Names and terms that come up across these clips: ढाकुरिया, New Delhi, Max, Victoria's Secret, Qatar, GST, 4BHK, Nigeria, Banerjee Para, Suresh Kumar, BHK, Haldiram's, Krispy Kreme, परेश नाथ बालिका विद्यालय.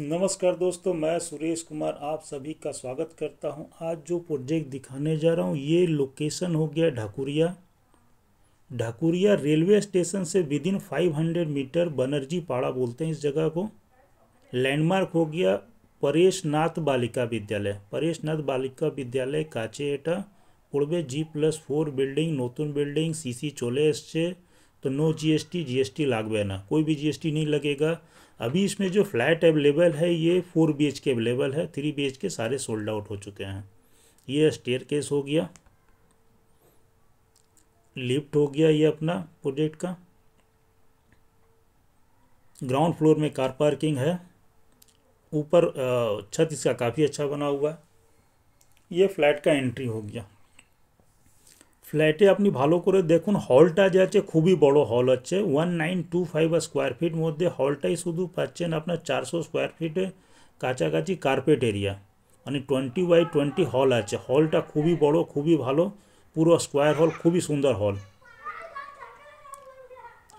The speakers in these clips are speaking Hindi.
नमस्कार दोस्तों, मैं सुरेश कुमार आप सभी का स्वागत करता हूं। आज जो प्रोजेक्ट दिखाने जा रहा हूं ये लोकेशन हो गया ढाकुरिया रेलवे स्टेशन से विदिन 500 मीटर बनर्जी पाड़ा बोलते हैं इस जगह को। लैंडमार्क हो गया परेश नाथ बालिका विद्यालय काचेटा पूर्वे G+4 बिल्डिंग नूतन बिल्डिंग सीसी चोले से। तो नो जीएसटी लागू है ना, कोई भी जीएसटी नहीं लगेगा। अभी इसमें जो फ्लैट अवेलेबल है ये 4 BHK अवेलेबल है, 3 BHK सारे सोल्ड आउट हो चुके हैं। ये स्टेयर केस हो गया, लिफ्ट हो गया। ये अपना प्रोजेक्ट का ग्राउंड फ्लोर में कार पार्किंग है, ऊपर छत इसका काफ़ी अच्छा बना हुआ है। ये फ्लैट का एंट्री हो गया। फ्लैटे अपनी भालो कर देखुन हॉलटा जे खूब ही बड़ो हॉल अच्छे 1925 स्क्वायर फीट मध्य हॉलटाई शुद्ध पाचन अपना 400 स्क्वायर फीट काचाकाची कार्पेट एरिया मानी 20x20 हॉल आछे। हॉलटा खूब ही बड़ो खूब ही भालो पूरा स्क्वायर हॉल खूब ही सुंदर हॉल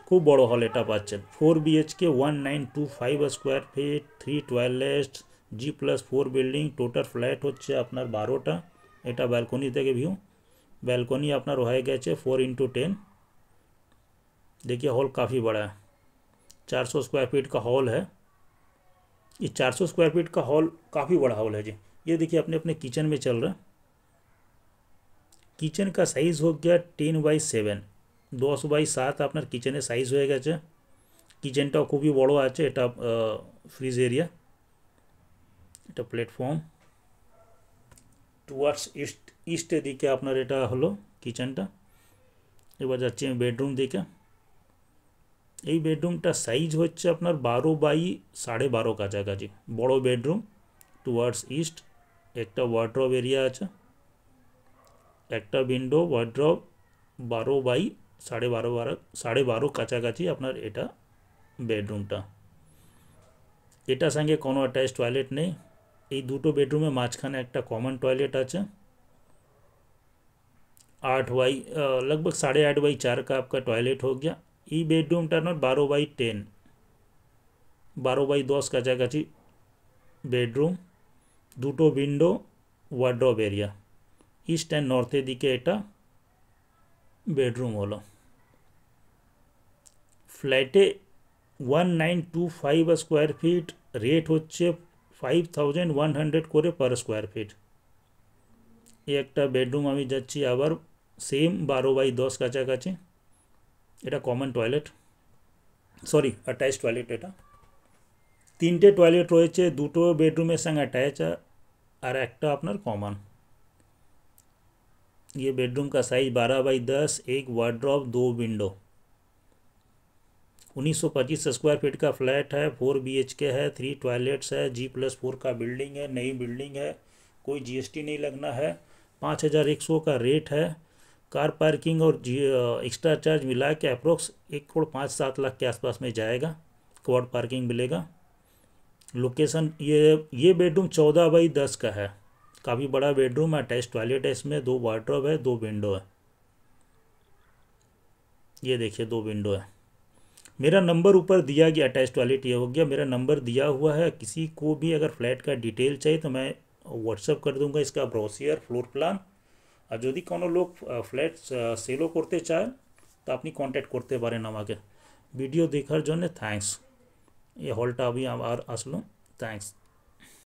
खूब बड़ो हॉल एटा पाचन 4 BHK 1925 square feet 3 toilet G+4 building total flat होच्छे आपनार 12टा। एटा बालकनी थेके भिउ बैलकनी अपना रोहाय गए 4x10। देखिए हॉल काफ़ी बड़ा है, 400 स्क्वायर फीट का हॉल है। ये 400 स्क्वायर फीट का हॉल काफ़ी बड़ा हॉल है जी। ये देखिए अपने अपने किचन में चल रहा है। किचन का साइज़ हो गया 10x7 10x7 अपना किचन साइज हो गए। किचन टा खूब ही बड़ो आछे। एटा फ्रिज एरिया, एटा प्लेटफॉर्म टुवार्ड्स ईस्ट इस्टे दिखे अपन एट हलो किचनटा। एबार जाच्छी बेडरूम दिखे। ये बेडरूमटा साइज होच्छे आपनार 12x12.5 काछाकाछि बड़ो बेडरूम टुवार्ड्स इस्ट। एक वार्ड्रोब एरिया आछे, एकटा विंडो वार्ड्रोब 12x12.5 काछाकाछि आपनार एटा बेडरूमटा। एटार संगे कोनो अटैच टॉयलेट नेई। ये दुटो बेडरूमेर माझखाने एकटा कमन टॉयलेट आछे। 8x लगभग 8.5x4 का आपका टॉयलेट हो गया। ये बेडरूम टर्नर 12x10 12x10 का जगह थी बेडरूम दुटो window wardrobe area east and north दिखे एटा बेडरूम हलो। फ्लैटे 1925 स्क्वायर फीट रेट होच्छे 5100 करे पर स्क्वायर फीट। ये एक बेडरूम आमी जाच्छी आबार सेम 12x10 काछाकाछि एटा common toilet sorry attach toilet. एटा 3टे टॉयलेट रयेछे, 2टो बेडरूमेर संगे अटैच आर एकटा आपनार कमन। ये बेडरूम का साइज 12x10 एक वार्डरोब 2 विंडो 1925 स्क्वायर फीट का फ्लैट है। 4 BHK है, 3 टॉयलेट्स है, G+4 का बिल्डिंग है, नई बिल्डिंग है, कोई GST नहीं लगना है। 5100 का रेट है। कार पार्किंग और एक्स्ट्रा चार्ज मिला के अप्रोक्स 1.57 लाख के आसपास में जाएगा। क्वाड पार्किंग मिलेगा। लोकेशन ये बेडरूम 14x10 का है, काफ़ी बड़ा बेडरूम है। अटैच टॉयलेट है, इसमें 2 वार्डरोब है, 2 विंडो है। ये देखिए 2 विंडो है। मेरा नंबर ऊपर दिया गया, अटैच टॉयलेट ये हो गया, मेरा नंबर दिया हुआ है। किसी को भी अगर फ्लैट का डिटेल चाहिए तो मैं व्हाट्सअप कर दूंगा इसका ब्रोशियर फ्लोर प्लान। और जदि कोनो लोक फ्लैट सेलो करते चाय तो अपनी कन्टैक्ट करते पारेन आमाके। भिडियो देखार जोन्नो थैंक्स। ये हॉलटा अभी आसलो, थैंक्स।